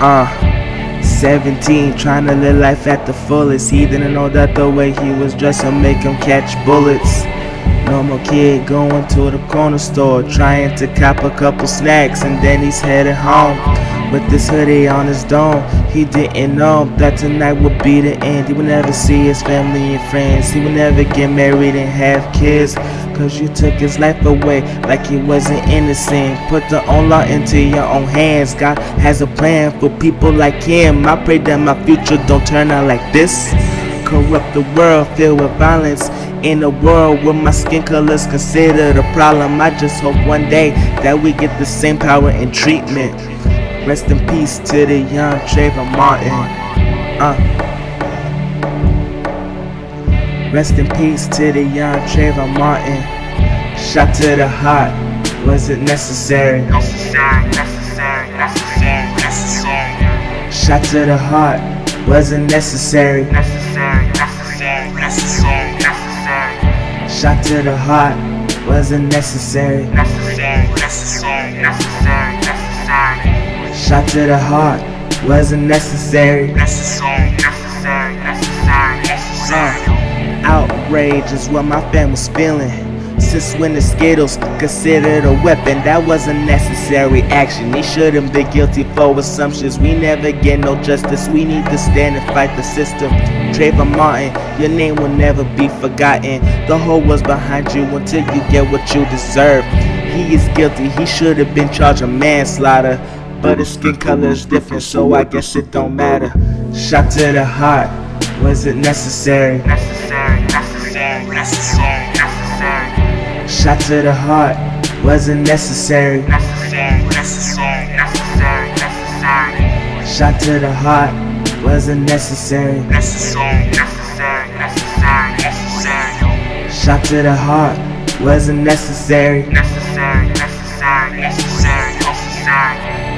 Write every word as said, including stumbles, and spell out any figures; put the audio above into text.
Uh. seventeen, trying to live life at the fullest. He didn't know that the way he was dressed would make him catch bullets. Normal kid going to the corner store, trying to cop a couple snacks, and then he's headed home with this hoodie on his dome. He didn't know that tonight would be the end. He would never see his family and friends. He would never get married and have kids, cause you took his life away like he wasn't innocent. Put the own law into your own hands. God has a plan for people like him. I pray that my future don't turn out like this. Corrupt the world filled with violence. In a world where my skin color's considered a problem, I just hope one day that we get the same power and treatment. Rest in peace to the young Trayvon Martin. Uh. Rest in peace to the young Trayvon Martin. Shot to the heart, was it necessary? Necessary, necessary, necessary, necessary. Shot to the heart, was it necessary? Necessary, necessary, necessary, necessary. Shot to the heart, wasn't necessary. Necessary, necessary, necessary, necessary. Shot to the heart, wasn't necessary. Necessary, necessary, necessary, necessary. Outrage is what my fam was feeling. Since when the Skittles considered a weapon, that wasn't necessary action. He shouldn't be guilty for assumptions. We never get no justice. We need to stand and fight the system. Trayvon Martin, your name will never be forgotten. The hood was behind you until you get what you deserve. He is guilty. He should have been charged with manslaughter, but his skin color is different, so I guess it don't matter. Shot to the heart, was it necessary? Necessary, necessary, necessary, necessary. Shot to the heart, wasn't necessary. Necessary, necessary, necessary, necessary. Shot to the heart, wasn't necessary. Necessary, necessary, necessary, necessary. Shot to the heart, wasn't necessary. Necessary, necessary, necessary, necessary.